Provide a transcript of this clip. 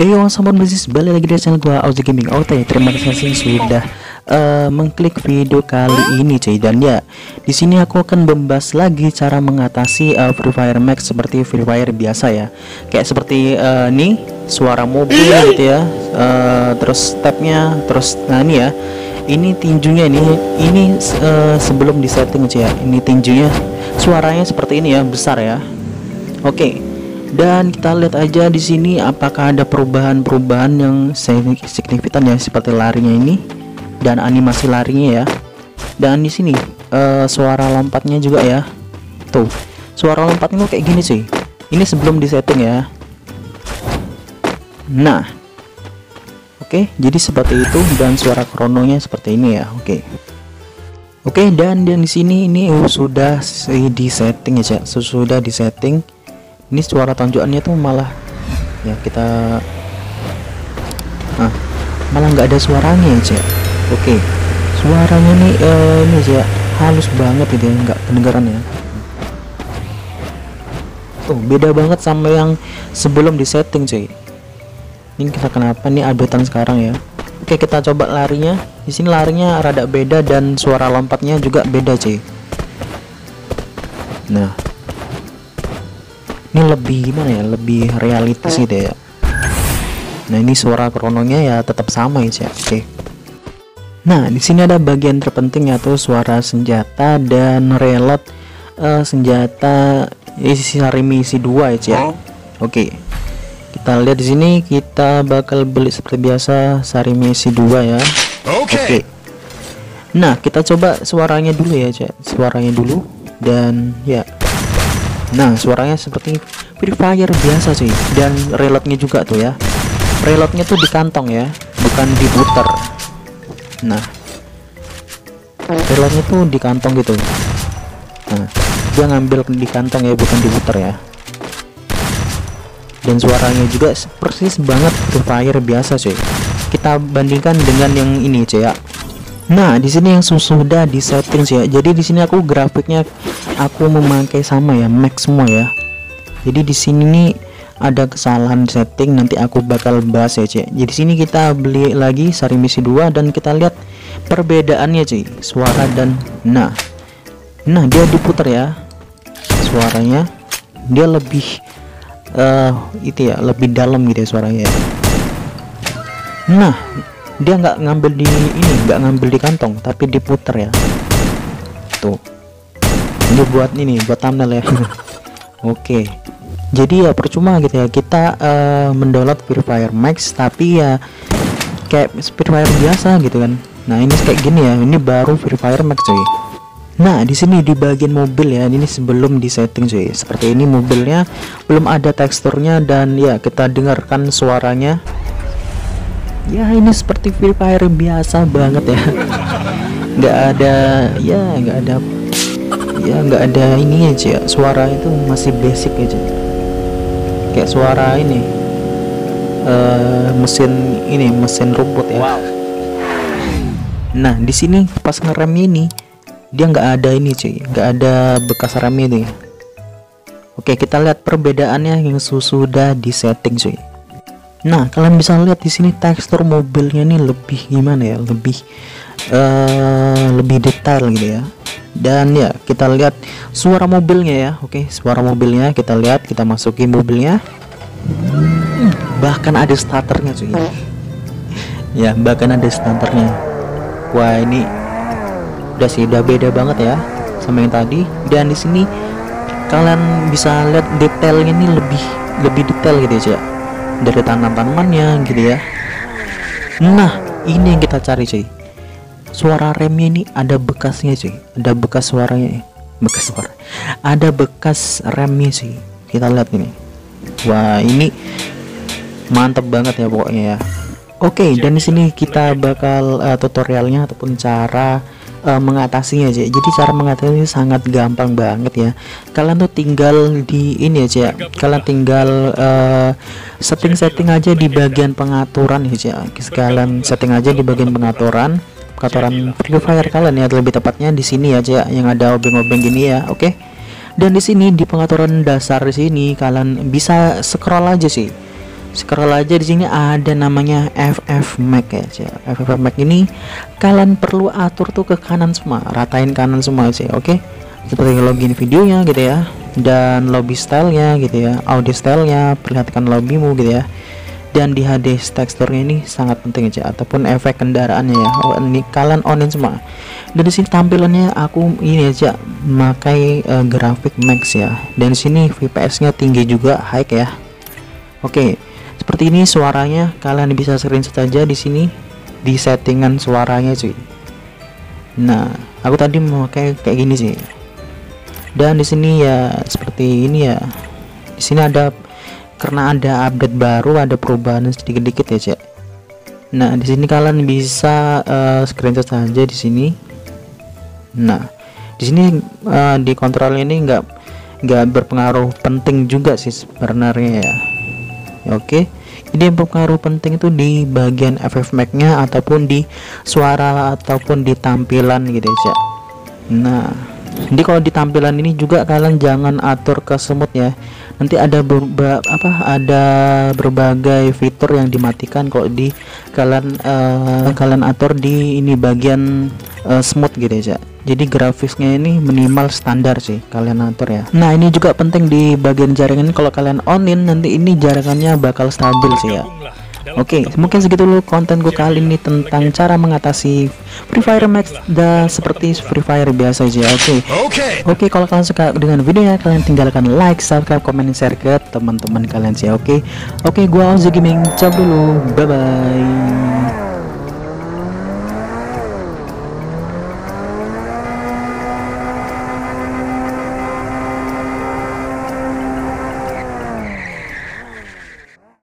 Yo, sahabat bisnis, balik lagi di channel gua Aouze Gaming. Oke, terima kasih sudah mengklik video kali ini, cuy. Dan ya, di sini aku akan membahas lagi cara mengatasi Free Fire Max seperti Free Fire biasa ya. Kayak seperti nih suara mobil gitu ya. Terus stepnya, terus nah ini ya. Ini tinjunya ini sebelum disetting aja ya. Ini tinjunya suaranya seperti ini ya, besar ya. Oke. Dan kita lihat aja di sini apakah ada perubahan-perubahan yang signifikan ya, seperti larinya ini dan animasi larinya ya. Dan di sini suara lompatnya juga ya. Tuh, suara lompatnya kayak gini sih. Ini sebelum disetting ya. Nah, oke, jadi seperti itu dan suara krononya seperti ini ya. Oke, dan di sini ini sudah di setting ya, sudah di setting. Ini suara tonjokannya tuh malah ya kita malah nggak ada suaranya aja. Oke, suaranya nih ini aja halus banget gitu ya, nggak kedengaran ya. Tuh beda banget sama yang sebelum disetting cuy. Ini kita kenapa nih updatean sekarang ya. Oke, kita coba larinya. Di sini larinya rada beda dan suara lompatnya juga beda cuy. Nah, ini lebih gimana ya, lebih realitas gitu ya. Nah, ini suara krononya ya tetap sama ya. Oke. Nah, di sini ada bagian terpenting yaitu suara senjata dan reload senjata isi sari misi 2 ya. Oke. Kita lihat di sini kita bakal beli seperti biasa sari misi 2 ya. Oke. Nah, kita coba suaranya dulu ya, cek. Suaranya dulu dan ya. Nah, suaranya seperti Free Fire biasa sih, dan reloadnya juga tuh ya. Reloadnya tuh di kantong ya, bukan diputer. Nah, reloadnya tuh di kantong gitu. Nah, dia ngambil di kantong ya, bukan diputer ya. Dan suaranya juga persis banget Free Fire biasa sih. Kita bandingkan dengan yang ini ya. Nah, di sini yang sudah di setting ya. Jadi di sini aku grafiknya aku memakai sama ya, max semua ya. Jadi di sini nih ada kesalahan setting, nanti aku bakal bahas ya, Cek. Jadi sini kita beli lagi sari misi 2 dan kita lihat perbedaannya, Cek. Suara dan nah dia diputar ya. Suaranya dia lebih itu ya, lebih dalam gitu ya suaranya. Nah, dia nggak ngambil di ini, nggak ngambil di kantong tapi diputer ya. Tuh, ini buat thumbnail ya. Oke, jadi ya percuma gitu ya kita mendownload Free Fire Max tapi ya kayak Free Fire biasa gitu kan. Nah, ini kayak gini ya, ini baru Free Fire Max cuy. Nah, di sini di bagian mobil ya, ini sebelum di setting cuy. Seperti ini mobilnya, belum ada teksturnya dan ya kita dengarkan suaranya. Ya, ini seperti Free Fire biasa banget ya. Nggak ada ini aja. Suara itu masih basic aja. Kayak suara ini mesin rumput ya. Nah, di sini pas ngerem ini dia nggak ada ini cuy, nggak ada bekas remnya ini. Oke, kita lihat perbedaannya yang sudah di setting cuy. Nah, kalian bisa lihat di sini tekstur mobilnya ini lebih gimana ya, lebih detail gitu ya. Dan ya kita lihat suara mobilnya ya. Oke, suara mobilnya kita lihat, kita masukin mobilnya. Bahkan ada starternya cuy. Ya, bahkan ada starternya. Wah, ini udah beda banget ya sama yang tadi. Dan di sini kalian bisa lihat detailnya ini lebih detail gitu ya. Dari tanamannya gitu ya. Nah, ini yang kita cari cuy. Suara remnya ini ada bekasnya cuy, ada bekas suaranya, ada bekas remnya sih. Kita lihat ini. Wah, ini mantep banget ya pokoknya ya. Oke, dan di sini kita bakal tutorialnya ataupun cara mengatasinya aja. Jadi cara mengatasinya sangat gampang banget ya. Kalian tuh tinggal di ini aja. Kalian tinggal setting aja di bagian pengaturan aja. Kalian setting aja di bagian pengaturan Free Fire kalian ya, lebih tepatnya di sini aja yang ada obeng-obeng gini ya. Oke. Dan di sini di pengaturan dasar di sini kalian bisa scroll aja sih. Scroll aja di sini ada namanya FF Max ya. FF Max ini kalian perlu atur tuh ke kanan semua, ratain kanan semua sih. Oke. Seperti login videonya gitu ya, dan lobby stylenya gitu ya, audio stylenya, perlihatkan lobbymu gitu ya. Dan di HD teksturnya ini sangat penting aja, ataupun efek kendaraannya ya. Oh, ini kalian onin semua. Dan di sini tampilannya aku ini aja memakai grafik max ya. Dan di sini VPS-nya tinggi juga, high ya. Oke. Seperti ini suaranya, kalian bisa screenshot aja di sini di settingan suaranya cuy. Nah, aku tadi memakai kayak gini sih. Dan di sini ya seperti ini ya. Di sini ada, karena ada update baru, ada perubahan sedikit-sedikit ya cek. Nah di sini kalian bisa screenshot saja di sini. Nah di sini di kontrol ini nggak berpengaruh penting juga sih sebenarnya ya. Oke, jadi yang berpengaruh penting itu di bagian FF Max-nya ataupun di suara ataupun di tampilan gitu ya cek. Nah jadi kalau di tampilan ini juga kalian jangan atur ke semut ya. Nanti ada berbagai fitur yang dimatikan kalau di kalian atur di ini bagian smooth gitu ya. Jadi grafisnya ini minimal standar sih kalian atur ya. Nah ini juga penting di bagian jaringan, kalau kalian onin nanti ini jaringannya bakal stabil sih ya. Oke, mungkin segitu dulu konten gue kali ini tentang cara mengatasi Free Fire Max dan seperti Free Fire biasa aja. Oke, kalau kalian suka dengan videonya, kalian tinggalkan like, subscribe, komen, share ke teman-teman kalian sih. Oke, gue Aouze Gaming, cabut dulu, bye bye.